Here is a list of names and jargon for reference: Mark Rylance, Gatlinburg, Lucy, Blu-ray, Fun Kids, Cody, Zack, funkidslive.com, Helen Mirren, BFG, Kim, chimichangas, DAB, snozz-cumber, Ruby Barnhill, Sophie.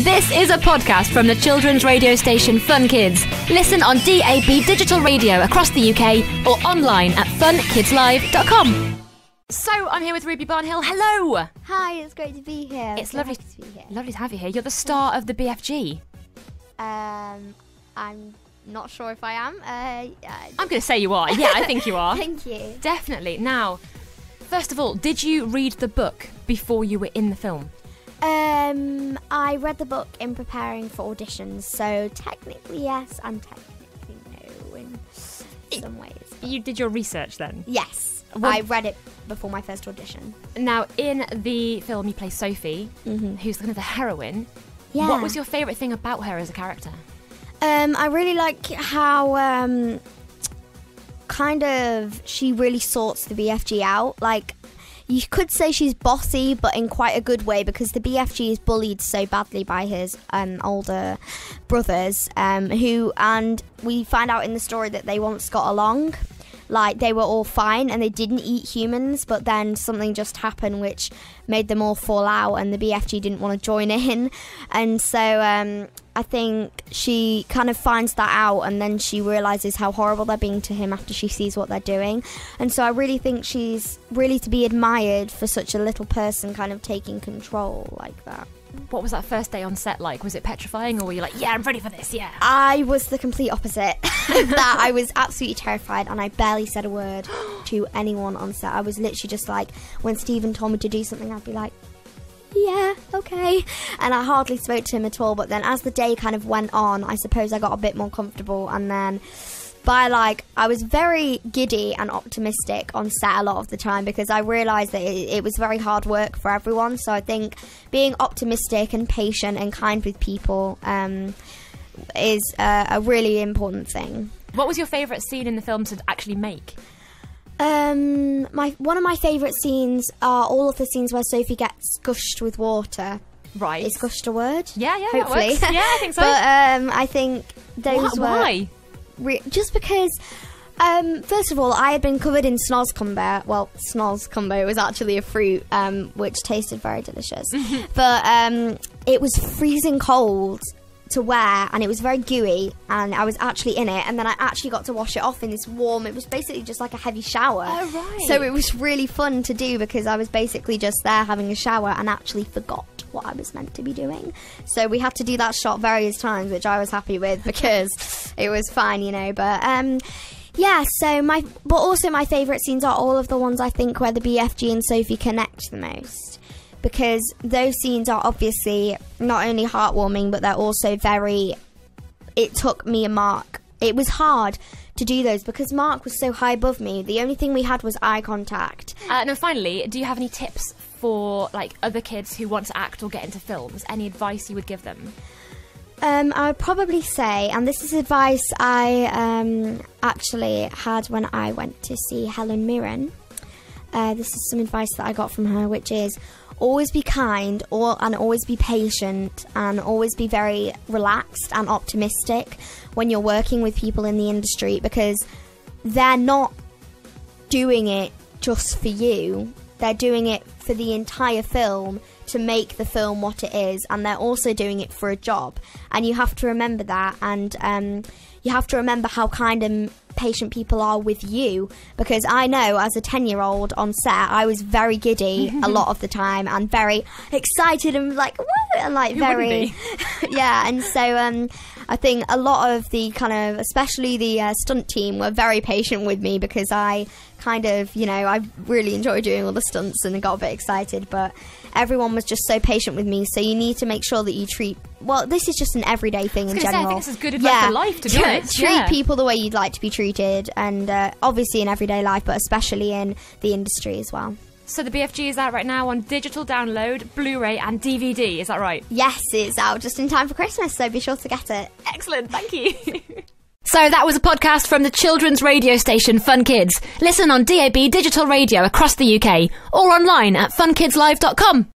This is a podcast from the children's radio station Fun Kids. Listen on DAB digital radio across the UK or online at funkidslive.com. So, I'm here with Ruby Barnhill. Hello! Hi, it's great to be here. It's so lovely to be here. Lovely to have you here. You're the star of the BFG. I'm not sure if I am. I'm going to say you are. Yeah, I think you are. Thank you. Definitely. Now, first of all, did you read the book before you were in the film? I read the book in preparing for auditions, so technically yes and technically no in some ways. You did your research then? Yes. Well, I read it before my first audition. Now, in the film, you play Sophie, who's kind of the heroine. Yeah. What was your favourite thing about her as a character? I really like how kind of she really sorts the BFG out. Like, you could say she's bossy, but in quite a good way, because the BFG is bullied so badly by his older brothers, and we find out in the story that they once got along. Like, they were all fine and they didn't eat humans, but then something just happened which made them all fall out, and the BFG didn't want to join in. And so I think she kind of finds that out, and then she realises how horrible they're being to him after she sees what they're doing. And so I really think she's really to be admired for such a little person kind of taking control like that. What was that first day on set like? Was it petrifying, or were you like, yeah, I'm ready for this, yeah? I was the complete opposite of that. I was absolutely terrified, and I barely said a word to anyone on set. I was literally just like, when Stephen told me to do something, I'd be like, yeah, okay. And I hardly spoke to him at all. But then as the day kind of went on, I suppose I got a bit more comfortable, and then by like, I was very giddy and optimistic on set a lot of the time, because I realised that it was very hard work for everyone. So I think being optimistic and patient and kind with people is a really important thing. What was your favourite scene in the film to actually make? One of my favourite scenes are all of the scenes where Sophie gets gushed with water. Right. Is gushed a word? Yeah, yeah, hopefully. That works. Yeah, I think so. But I think those were... Why? Just because, first of all, I had been covered in snozz-cumber. Well, snozz-cumber was actually a fruit, which tasted very delicious. But it was freezing cold to wear, and it was very gooey, and I was actually in it, and then I actually got to wash it off in this warm, it was basically just like a heavy shower. Oh, right. So it was really fun to do, because I was basically just there having a shower and actually forgot what I was meant to be doing. So we had to do that shot various times, which I was happy with, because it was fine, you know. But yeah, so my favourite scenes are all of the ones, I think, where the BFG and Sophie connect the most, because those scenes are obviously not only heartwarming, but they're also very... It took me and Mark. It was hard to do those because Mark was so high above me. The only thing we had was eye contact. Now, finally, do you have any tips for like other kids who want to act or get into films? Any advice you would give them? I would probably say, and this is advice I actually had when I went to see Helen Mirren. This is some advice that I got from her, which is always be kind, and always be patient, and always be very relaxed and optimistic when you're working with people in the industry, because they're not doing it just for you. They're doing it for the entire film, to make the film what it is, and they're also doing it for a job, and you have to remember that. And you have to remember how kind and patient people are with you, because I know as a 10-year-old on set, I was very giddy a lot of the time, and very excited and like, woo, and like you very yeah. And so I think a lot of the kind of, especially the stunt team, were very patient with me, because I kind of, you know, I really enjoyed doing all the stunts and got a bit excited, but everyone was just so patient with me. So you need to make sure that you treat, well, this is just an everyday thing in general. I think this is good advice for life, to be honest. Treat people the way you'd like to be treated, and obviously in everyday life, but especially in the industry as well. So the BFG is out right now on digital download, Blu-ray and DVD, is that right? Yes, it's out just in time for Christmas, so be sure to get it. Excellent, thank you. So that was a podcast from the children's radio station Fun Kids. Listen on DAB digital radio across the UK or online at funkidslive.com.